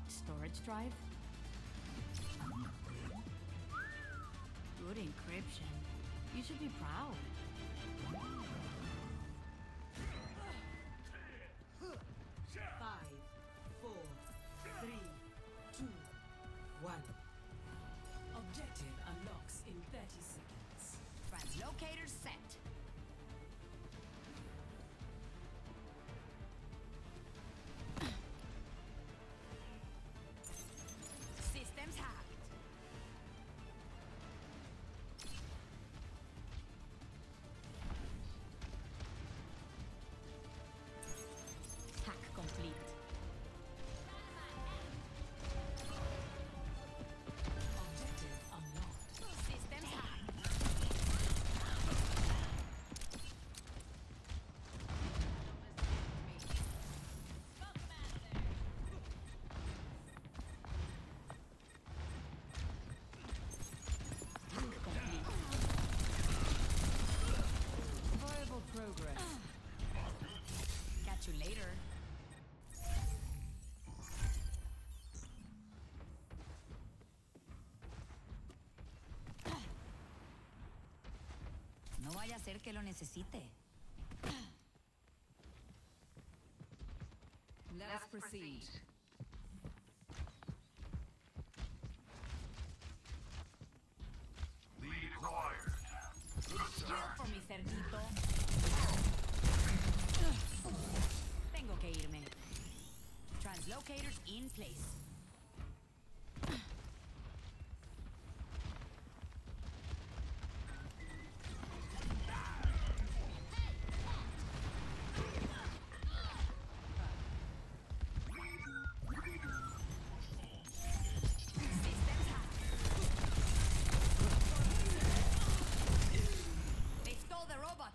locked storage drive? Good encryption. You should be proud. Five, four, three, two, one. Objective unlocks in 30 seconds. Translocator set. Systems hacked. Hack complete. Objective unlocked. Systems hacked. Hack complete. Viable progress. Catch you later. No vaya a ser que lo necesite. Let's proceed. Lead acquired. Good start. Por mi cerquito. Tengo que irme. Translocators in place.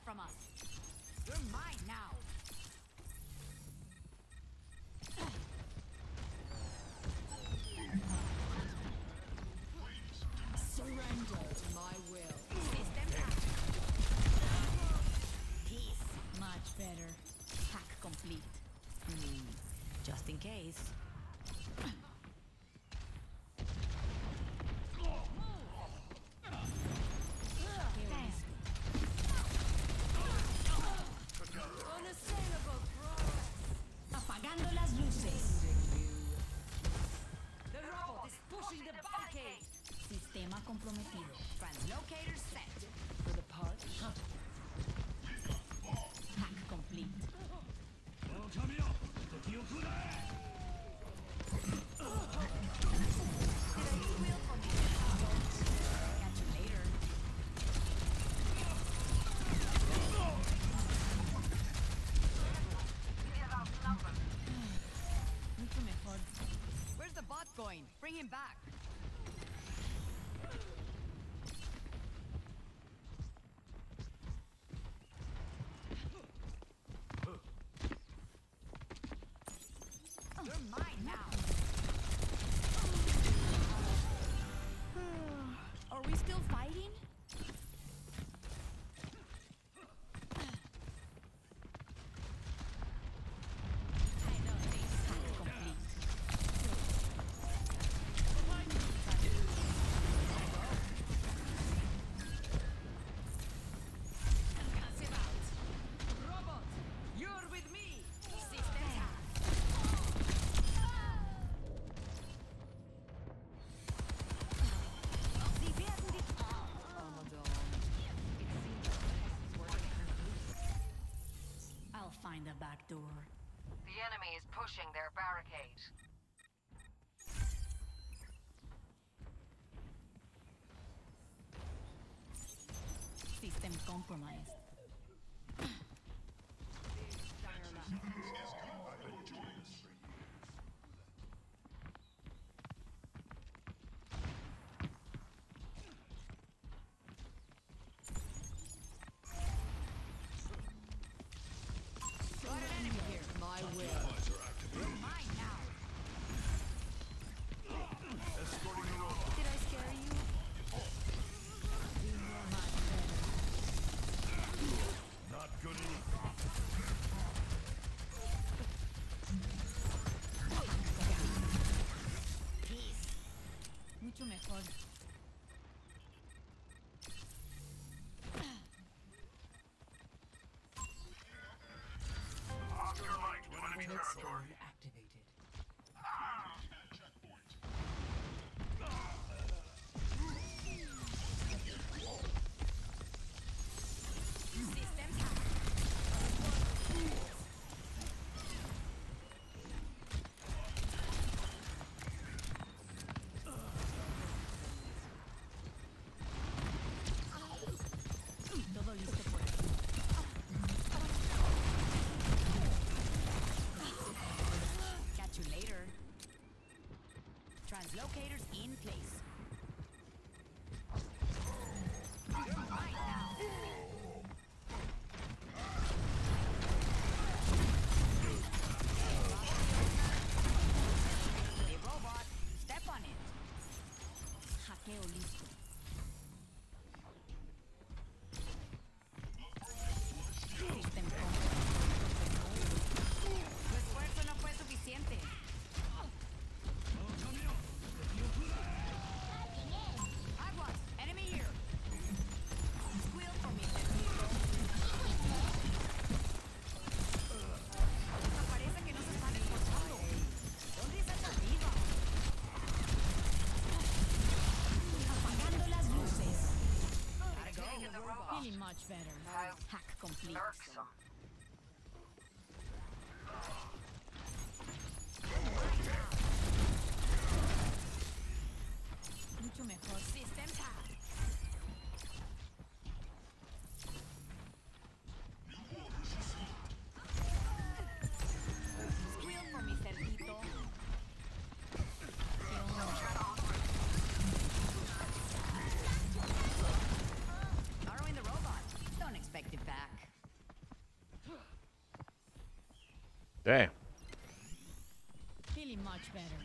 From us. You're mine now. Surrender to my will. System hack. Peace. Much better. Hack complete. Just in case. Apagando las luces. The robot is pushing the barricade. Sistema comprometido. Translocator set. For the part. Hack complete. Catch you later. Where's the bot going? Bring him back. You're mine now. Are we still fighting? I'll find the back door. The enemy is pushing their barricade. System compromised. I will. You're mine now. Did I scare you? Not good enough. Territory activated. Locators in place. Hey, robot, step on it. Hackeo listo. Tu esfuerzo no fue suficiente. Really much better. Hack complete. So. Mucho mejor. System hack. Squeal por mi cerdito. Expected back. Damn. Feeling much better.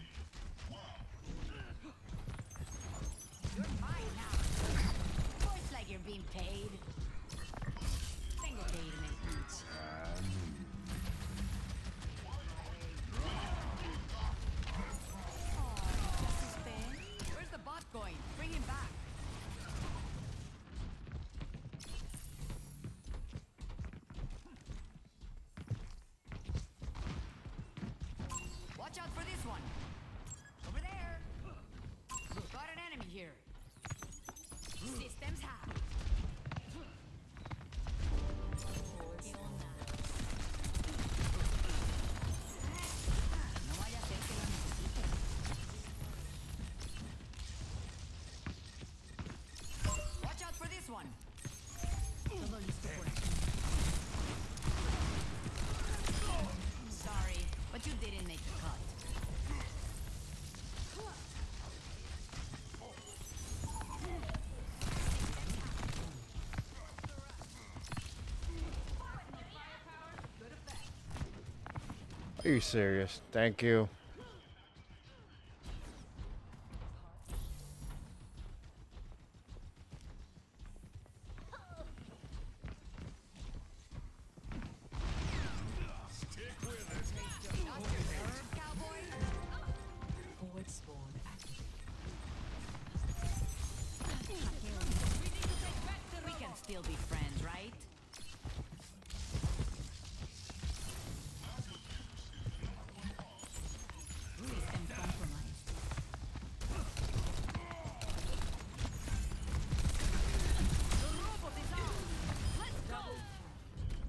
You're mine now. Voice like you're being paid. Single day in an inch. Where's the bot going? Bring him back. Watch out for this one. Over there. We've got an enemy here. Systems hacked. Watch out for this one. Sorry, but you didn't make the cut. Are you serious? Thank you. Still be friends, right? System compromised. The robot is out. Let's go.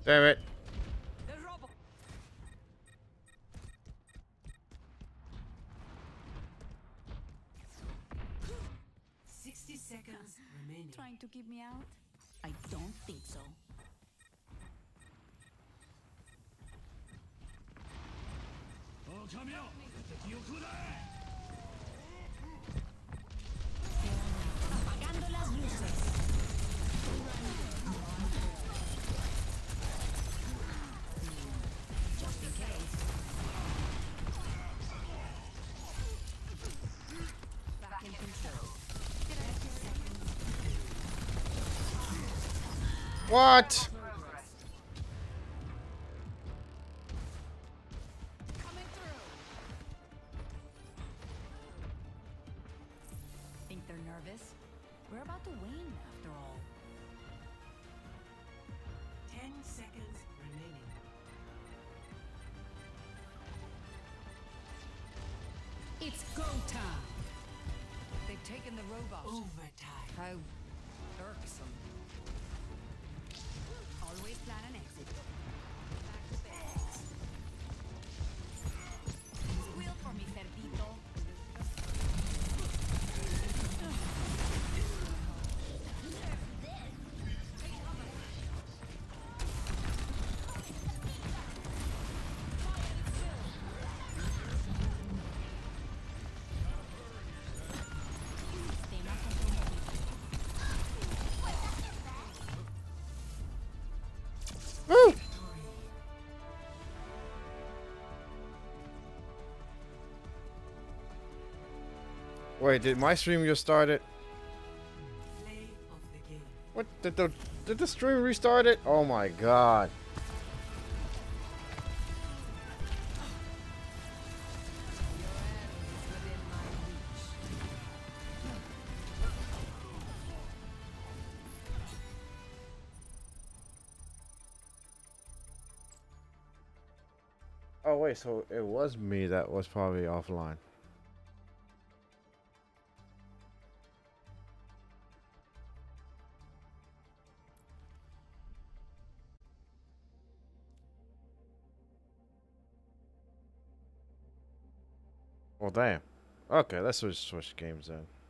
Damn it. The robot. $60 seconds remaining. Trying to keep me out? I don't think so. Oh, come here. Apagando las luces. Just in case. Back in control. What? Coming through. Think they're nervous? We're about to win, after all. 10 seconds remaining. It's go time. They've taken the robot. Overtime. How irksome. Always plan an exit. Back to bed. Squeal for me, Cerdito. Wait, did my stream just started? What? Did the stream restart it? Oh my god. Oh wait, so it was me that was probably offline. Well, damn. Okay, let's switch games then.